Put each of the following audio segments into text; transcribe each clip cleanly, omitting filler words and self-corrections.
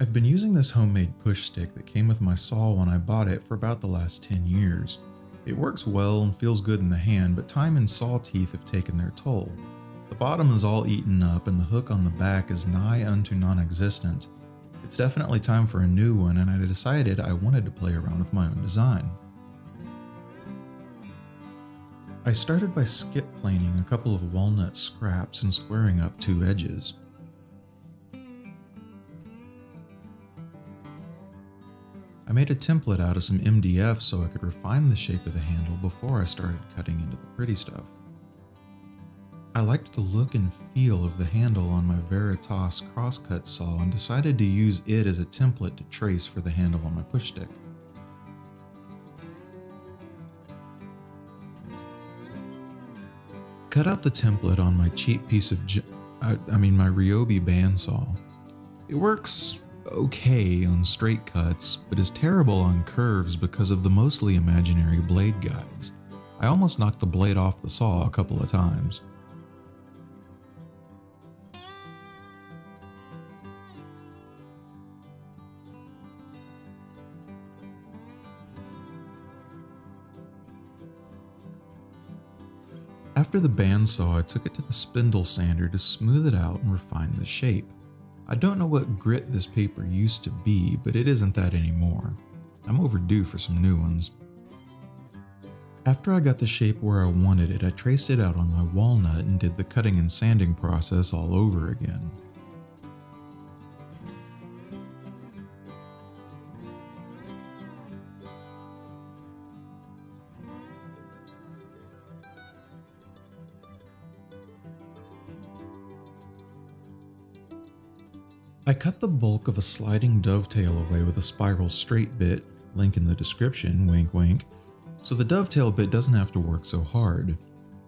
I've been using this homemade push stick that came with my saw when I bought it for about the last 10 years. It works well and feels good in the hand, but time and saw teeth have taken their toll. The bottom is all eaten up and the hook on the back is nigh unto non-existent. It's definitely time for a new one, and I decided I wanted to play around with my own design. I started by skip planing a couple of walnut scraps and squaring up two edges. I made a template out of some MDF so I could refine the shape of the handle before I started cutting into the pretty stuff. I liked the look and feel of the handle on my Veritas crosscut saw and decided to use it as a template to trace for the handle on my push stick. Cut out the template on my cheap piece of my Ryobi bandsaw. It works okay on straight cuts, but is terrible on curves because of the mostly imaginary blade guides. I almost knocked the blade off the saw a couple of times. After the bandsaw, I took it to the spindle sander to smooth it out and refine the shape. I don't know what grit this paper used to be, but it isn't that anymore. I'm overdue for some new ones. After I got the shape where I wanted it, I traced it out on my walnut and did the cutting and sanding process all over again. I cut the bulk of a sliding dovetail away with a spiral straight bit, link in the description, wink wink, so the dovetail bit doesn't have to work so hard.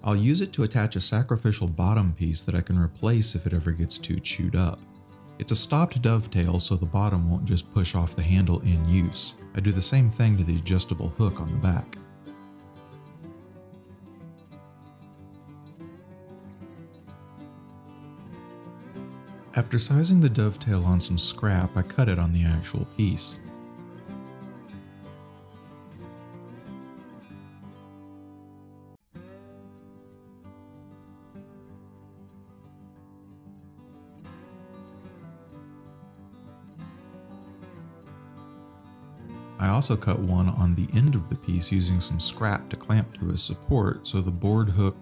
I'll use it to attach a sacrificial bottom piece that I can replace if it ever gets too chewed up. It's a stopped dovetail so the bottom won't just push off the handle in use. I do the same thing to the adjustable hook on the back. After sizing the dovetail on some scrap, I cut it on the actual piece. I also cut one on the end of the piece using some scrap to clamp to a support so the board hook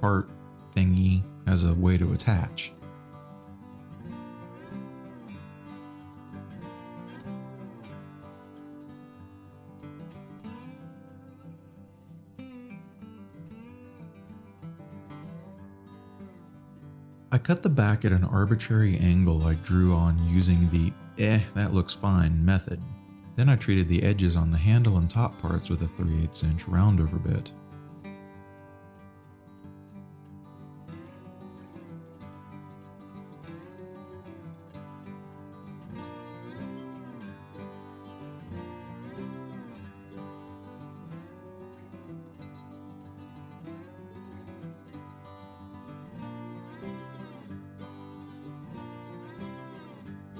part thingy has a way to attach. I cut the back at an arbitrary angle I drew on using the that looks fine method. Then I treated the edges on the handle and top parts with a 3/8 inch roundover bit.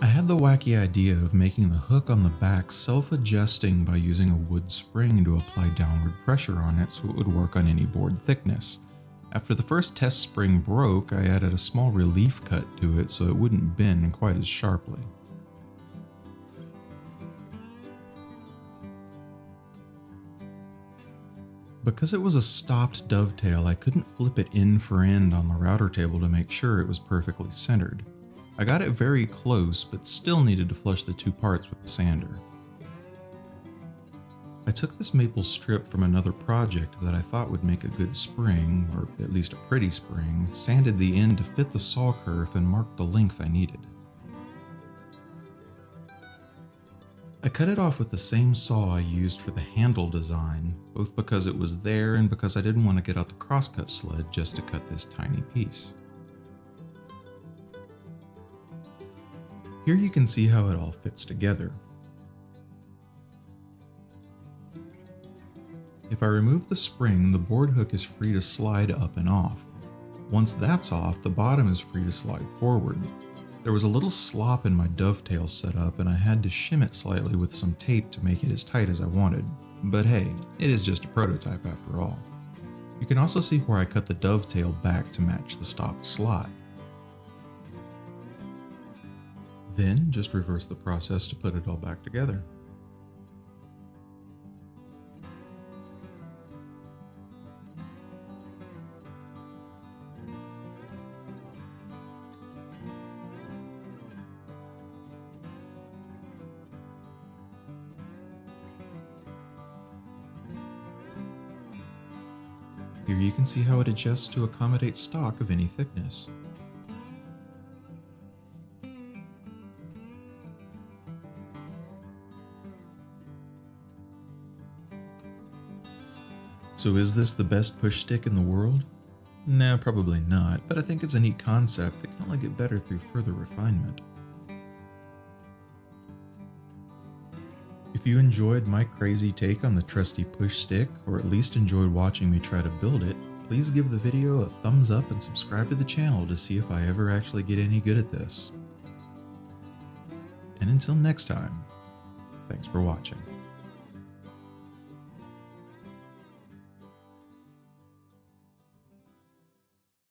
I had the wacky idea of making the hook on the back self-adjusting by using a wood spring to apply downward pressure on it so it would work on any board thickness. After the first test spring broke, I added a small relief cut to it so it wouldn't bend quite as sharply. Because it was a stopped dovetail, I couldn't flip it end for end on the router table to make sure it was perfectly centered. I got it very close, but still needed to flush the two parts with the sander. I took this maple strip from another project that I thought would make a good spring, or at least a pretty spring, sanded the end to fit the saw kerf and marked the length I needed. I cut it off with the same saw I used for the handle design, both because it was there and because I didn't want to get out the crosscut sled just to cut this tiny piece. Here you can see how it all fits together. If I remove the spring, the board hook is free to slide up and off. Once that's off, the bottom is free to slide forward. There was a little slop in my dovetail setup and I had to shim it slightly with some tape to make it as tight as I wanted, but hey, it is just a prototype after all. You can also see where I cut the dovetail back to match the stopped slot. Then just reverse the process to put it all back together. Here you can see how it adjusts to accommodate stock of any thickness. So is this the best push stick in the world? No, probably not, but I think it's a neat concept that can only get better through further refinement. If you enjoyed my crazy take on the trusty push stick, or at least enjoyed watching me try to build it, please give the video a thumbs up and subscribe to the channel to see if I ever actually get any good at this. And until next time, thanks for watching.